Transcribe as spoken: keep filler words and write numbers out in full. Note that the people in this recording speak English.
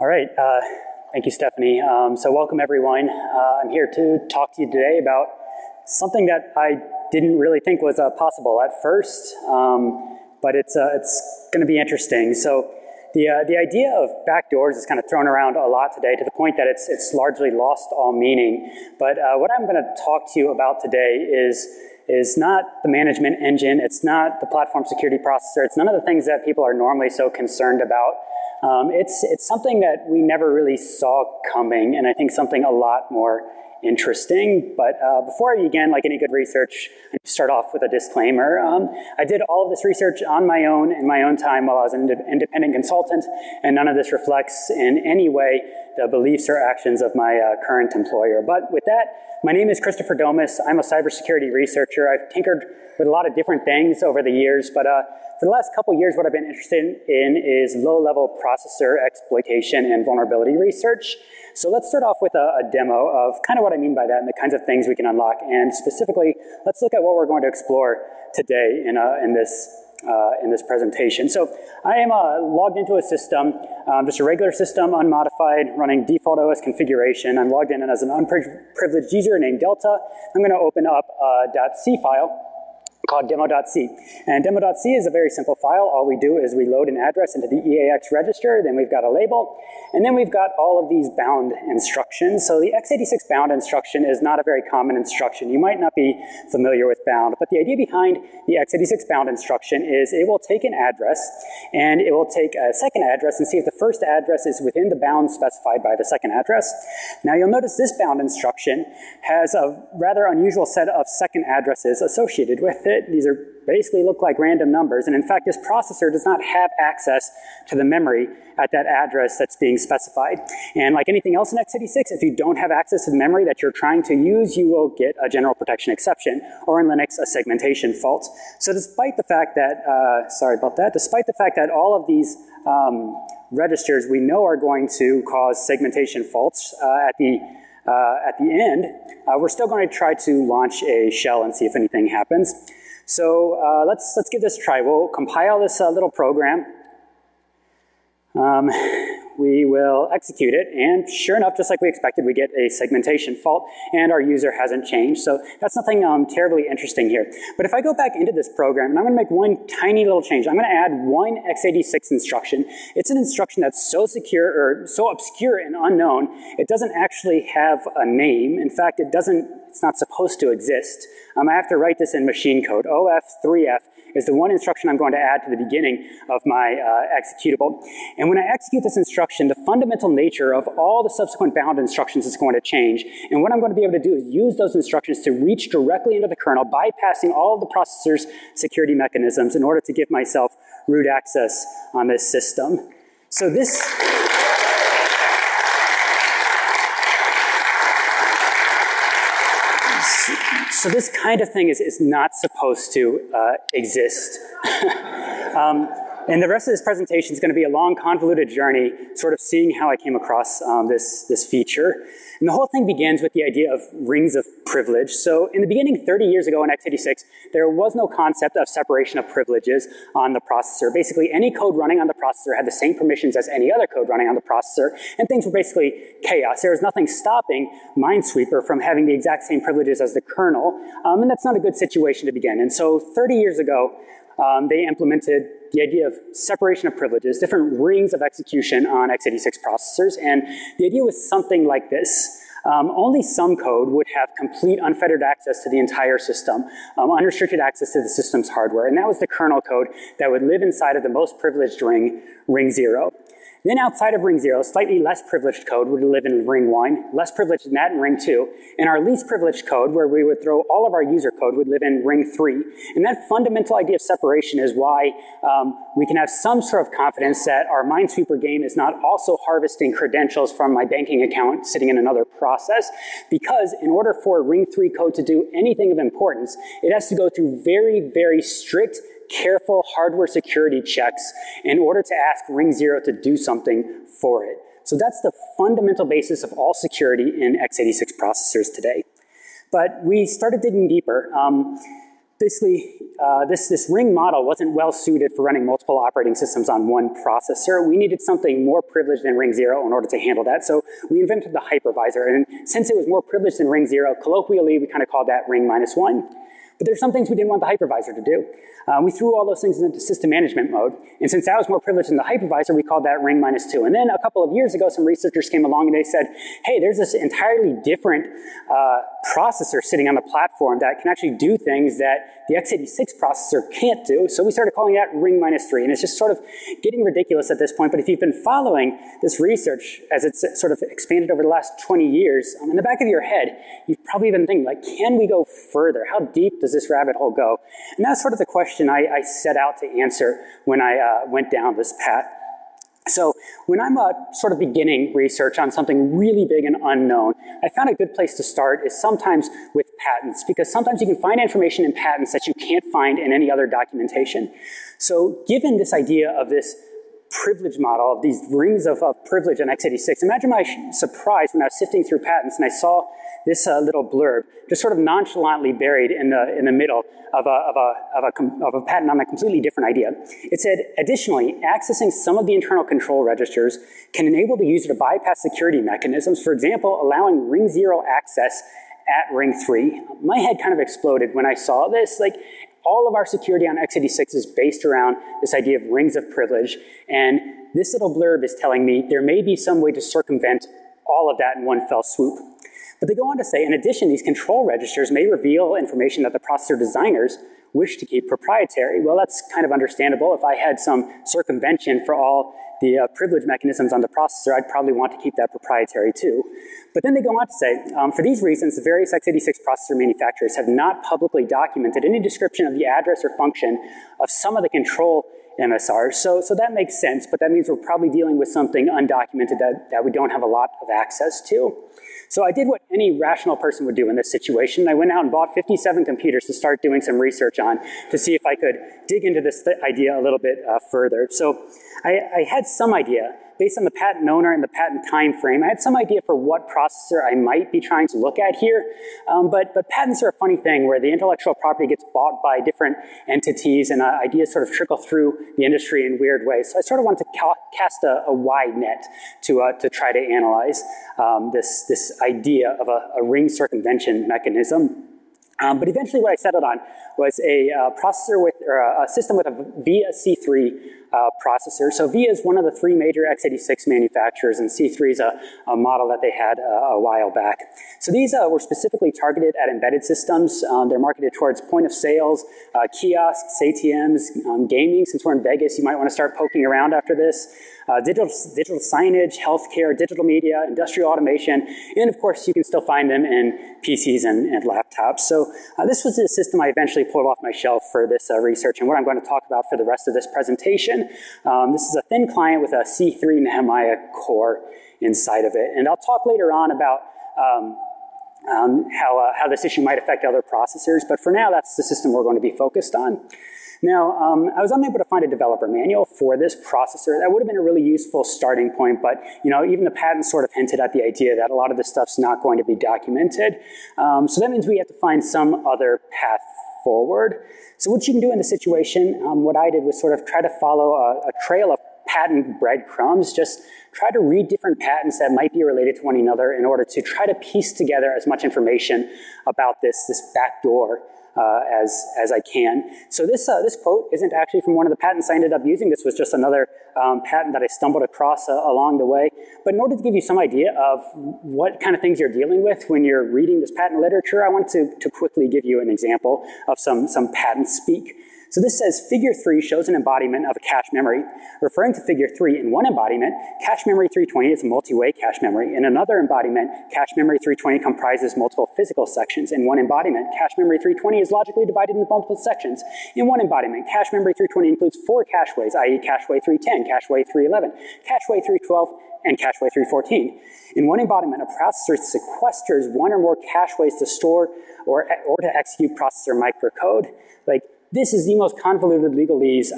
All right, uh, thank you, Stephanie. Um, so welcome everyone. Uh, I'm here to talk to you today about something that I didn't really think was uh, possible at first, um, but it's uh, it's going to be interesting. So the uh, the idea of backdoors is kind of thrown around a lot today, to the point that it's it's largely lost all meaning. But uh, what I'm going to talk to you about today is. is not the management engine, it's not the platform security processor, it's none of the things that people are normally so concerned about. Um, it's, it's something that we never really saw coming, and I think something a lot more interesting. But uh, before I begin, like any good research, I start off with a disclaimer. Um, I did all of this research on my own, in my own time, while I was an independent consultant, and none of this reflects in any way the beliefs or actions of my uh, current employer. But with that, my name is Christopher Domas. I'm a cybersecurity researcher. I've tinkered with a lot of different things over the years, but uh, for the last couple years, what I've been interested in is low-level processor exploitation and vulnerability research. So let's start off with a, a demo of kind of what I mean by that and the kinds of things we can unlock. And specifically, let's look at what we're going to explore today in, uh, in this Uh, in this presentation. So I am uh, logged into a system, um, just a regular system, unmodified, running default O S configuration. I'm logged in as an unprivileged user named Delta. I'm going to open up a .c file called demo dot c. And demo dot c is a very simple file. All we do is we load an address into the E A X register, then we've got a label, and then we've got all of these bound instructions. So the x eighty-six bound instruction is not a very common instruction. You might not be familiar with bound, but the idea behind the x eighty-six bound instruction is it will take an address, and it will take a second address and see if the first address is within the bound specified by the second address. Now you'll notice this bound instruction has a rather unusual set of second addresses associated with it. These are basically look like random numbers, and in fact this processor does not have access to the memory at that address that's being specified. And like anything else in x eighty-six, if you don't have access to the memory that you're trying to use, you will get a general protection exception, or in Linux, a segmentation fault. So despite the fact that, uh, sorry about that, despite the fact that all of these um, registers we know are going to cause segmentation faults uh, at the Uh, at the end, uh, we're still going to try to launch a shell and see if anything happens. So uh, let's let's give this a try. We'll compile this uh, little program. Um, we will execute it, and sure enough, just like we expected, we get a segmentation fault, and our user hasn't changed. So that's nothing um, terribly interesting here. But if I go back into this program, and I'm going to make one tiny little change. I'm going to add one x eighty-six instruction. It's an instruction that's so secure, or so obscure and unknown, it doesn't actually have a name. In fact, it doesn't, it's not supposed to exist. Um, I have to write this in machine code. O F three F is the one instruction I'm going to add to the beginning of my uh, executable. And when I execute this instruction, the fundamental nature of all the subsequent bound instructions is going to change. And what I'm going to be able to do is use those instructions to reach directly into the kernel, bypassing all of the processor's security mechanisms in order to give myself root access on this system. So this... So this kind of thing is, is not supposed to uh, exist. um, and the rest of this presentation is going to be a long, convoluted journey, sort of seeing how I came across um, this, this feature. And the whole thing begins with the idea of rings of privilege. So in the beginning, thirty years ago in x eighty-six, there was no concept of separation of privileges on the processor. Basically, any code running on the processor had the same permissions as any other code running on the processor, and things were basically chaos. There was nothing stopping Minesweeper from having the exact same privileges as the kernel, um, and that's not a good situation to begin. And so thirty years ago, um, they implemented the idea of separation of privileges, different rings of execution on x eighty-six processors, and the idea was something like this. Um, only some code would have complete unfettered access to the entire system, um, unrestricted access to the system's hardware, and that was the kernel code that would live inside of the most privileged ring, ring zero. Then outside of ring zero, slightly less privileged code would live in ring one, less privileged than that in ring two, and our least privileged code, where we would throw all of our user code, would live in ring three. And that fundamental idea of separation is why um, we can have some sort of confidence that our Minesweeper game is not also harvesting credentials from my banking account sitting in another process, because in order for ring three code to do anything of importance, it has to go through very, very strict, careful hardware security checks in order to ask ring zero to do something for it. So that's the fundamental basis of all security in x eighty-six processors today. But we started digging deeper. Um, Basically, uh, this, this ring model wasn't well suited for running multiple operating systems on one processor. We needed something more privileged than ring zero in order to handle that, so we invented the hypervisor. And since it was more privileged than ring zero, colloquially, we kind of called that ring minus one. But there's some things we didn't want the hypervisor to do. Um, we threw all those things into system management mode, and since that was more privileged than the hypervisor, we called that ring minus two. And then a couple of years ago, some researchers came along and they said, hey, there's this entirely different uh, processor sitting on the platform that can actually do things that the x eighty-six processor can't do, so we started calling that ring minus three. And it's just sort of getting ridiculous at this point, but if you've been following this research as it's sort of expanded over the last twenty years, um, in the back of your head, you've probably been thinking, like, can we go further? How deep does this rabbit hole go? And that's sort of the question I, I set out to answer when I uh, went down this path. So when I'm uh, sort of beginning research on something really big and unknown, I found a good place to start is sometimes with patents, because sometimes you can find information in patents that you can't find in any other documentation. So given this idea of this privilege model, of these rings of, of privilege on x eighty-six, imagine my surprise when I was sifting through patents and I saw this uh, little blurb just sort of nonchalantly buried in the, in the middle of a, of, a, of, a, of a patent on a completely different idea. It said, additionally, accessing some of the internal control registers can enable the user to bypass security mechanisms, for example, allowing ring zero access at ring three. My head kind of exploded when I saw this. Like, all of our security on x eighty-six is based around this idea of rings of privilege, and this little blurb is telling me there may be some way to circumvent all of that in one fell swoop. But they go on to say, in addition, these control registers may reveal information that the processor designers wish to keep proprietary. Well, that's kind of understandable. If I had some circumvention for all the uh, privilege mechanisms on the processor, I'd probably want to keep that proprietary too. But then they go on to say, um, for these reasons, the various x eighty-six processor manufacturers have not publicly documented any description of the address or function of some of the control M S Rs. So, so that makes sense, but that means we're probably dealing with something undocumented that, that we don't have a lot of access to. So I did what any rational person would do in this situation. I went out and bought fifty-seven computers to start doing some research on to see if I could dig into this th- idea a little bit uh, further. So I, I had some idea, based on the patent owner and the patent time frame, I had some idea for what processor I might be trying to look at here. Um, but, but patents are a funny thing where the intellectual property gets bought by different entities and uh, ideas sort of trickle through the industry in weird ways. So I sort of wanted to ca- cast a, a wide net to, uh, to try to analyze um, this, this idea of a, a ring circumvention mechanism. Um, but eventually what I settled on was a uh, processor with, or a, a system with a V I A C three uh, processor. So V I A is one of the three major x eighty-six manufacturers, and C three is a, a model that they had uh, a while back. So these uh, were specifically targeted at embedded systems. Um, they're marketed towards point of sales, uh, kiosks, A T Ms, um, gaming. Since we're in Vegas, you might want to start poking around after this. Uh, digital, digital signage, healthcare, digital media, industrial automation, and of course you can still find them in P Cs and, and laptops. So uh, this was the system I eventually pulled off my shelf for this uh, research and what I'm going to talk about for the rest of this presentation. Um, this is a thin client with a C three Nehemiah core inside of it, and I'll talk later on about um, um, how, uh, how this issue might affect other processors, but for now that's the system we're going to be focused on. Now, um, I was unable to find a developer manual for this processor. That would have been a really useful starting point, but you know, even the patent sort of hinted at the idea that a lot of this stuff's not going to be documented. Um, so that means we have to find some other path forward. So what you can do in this situation, um, what I did was sort of try to follow a, a trail of patent breadcrumbs, just try to read different patents that might be related to one another in order to try to piece together as much information about this, this backdoor Uh, as as I can. So this uh, this quote isn't actually from one of the patents I ended up using. This was just another um, patent that I stumbled across uh, along the way. But in order to give you some idea of what kind of things you're dealing with when you're reading this patent literature, I wanted to, to quickly give you an example of some, some patent speak. So this says, figure three shows an embodiment of a cache memory. Referring to figure three in one embodiment, cache memory three twenty is a multi-way cache memory. In another embodiment, cache memory three twenty comprises multiple physical sections. In one embodiment, cache memory three twenty is logically divided into multiple sections. In one embodiment, cache memory three twenty includes four cacheways, that is cacheway three ten, cacheway three eleven, cacheway three twelve, and cacheway three fourteen. In one embodiment, a processor sequesters one or more cacheways to store or, or to execute processor microcode. Like, this is the most convoluted legalese